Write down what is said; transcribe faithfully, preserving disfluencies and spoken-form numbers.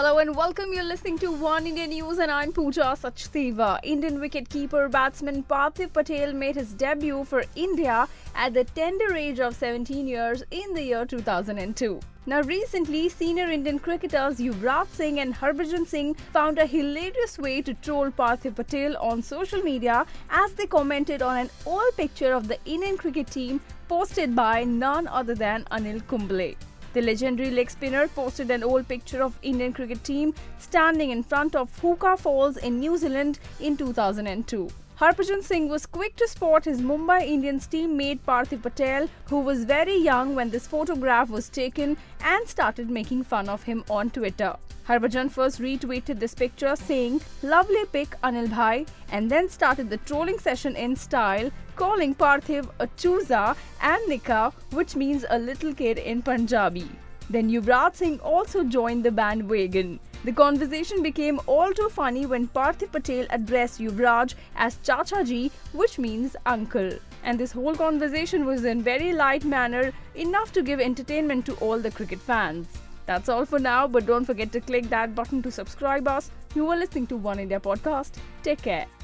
Hello and welcome. You're listening to One India News and I'm Pooja Sachdeva. Indian wicketkeeper batsman Parthiv Patel made his debut for India at the tender age of seventeen years in the year two thousand two. Now recently, senior Indian cricketers Yuvraj Singh and Harbhajan Singh found a hilarious way to troll Parthiv Patel on social media as they commented on an old picture of the Indian cricket team posted by none other than Anil Kumble. The legendary leg spinner posted an old picture of Indian cricket team standing in front of Huka Falls in New Zealand in two thousand two. Harbhajan Singh was quick to spot his Mumbai Indians teammate Parthiv Patel, who was very young when this photograph was taken, and started making fun of him on Twitter. Harbhajan first retweeted this picture saying, "Lovely pic, Anil bhai," and then started the trolling session in style, calling Parthiv a chooza and nika, which means a little kid in Punjabi. Then Yuvraj Singh also joined the bandwagon. The conversation became all too funny when Parthiv Patel addressed Yuvraj as Chacha Ji, which means uncle. And this whole conversation was in very light manner, enough to give entertainment to all the cricket fans. That's all for now, but don't forget to click that button to subscribe us. You are listening to One India Podcast. Take care.